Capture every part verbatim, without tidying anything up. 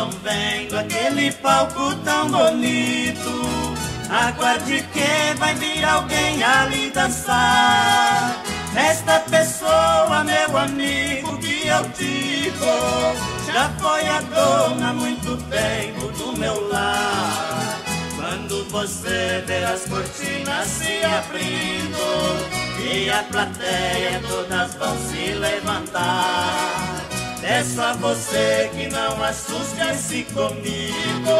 estão vendo aquele palco tão bonito. Aguarde que vai vir alguém ali dançar. Esta pessoa, meu amigo, que eu digo, já foi a dona há muito tempo do meu lar. Quando você vê as cortinas se abrindo e a plateia todas vão se levantar, é só você que não assusta-se comigo,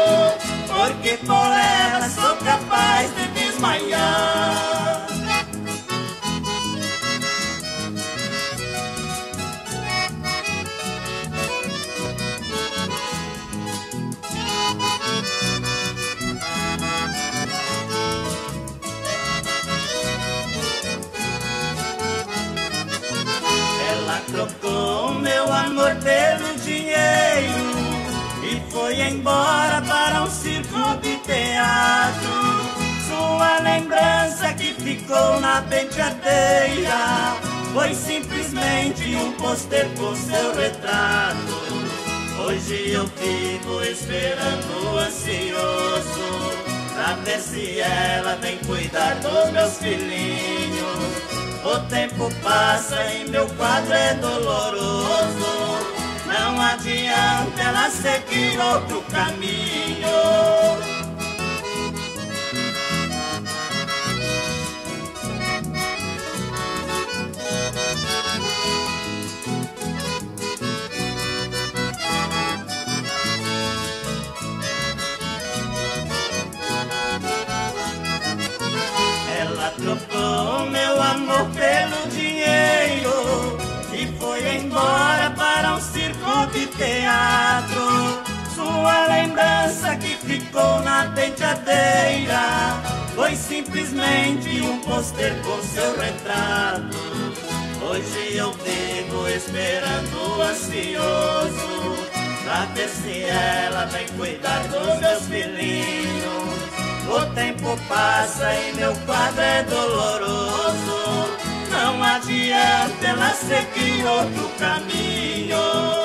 porque por ela sou capaz de desmaiar. Trocou o meu amor pelo dinheiro e foi embora para um circo de teatro. Sua lembrança que ficou na penteadeira foi simplesmente um pôster com seu retrato. Hoje eu fico esperando ansioso pra ver se ela vem cuidar dos meus filhinhos. O tempo passa e meu quadro é doloroso. Não adianta ela seguir outro caminho. Trocou meu amor pelo dinheiro e foi embora para um circo de teatro. Sua lembrança que ficou na penteadeira foi simplesmente um pôster com seu retrato. Hoje eu vivo esperando ansioso pra ver se ela vem cuidar dos meus filhinhos. O tempo passa e meu quadro é doloroso. Não adianta ela seguir outro caminho.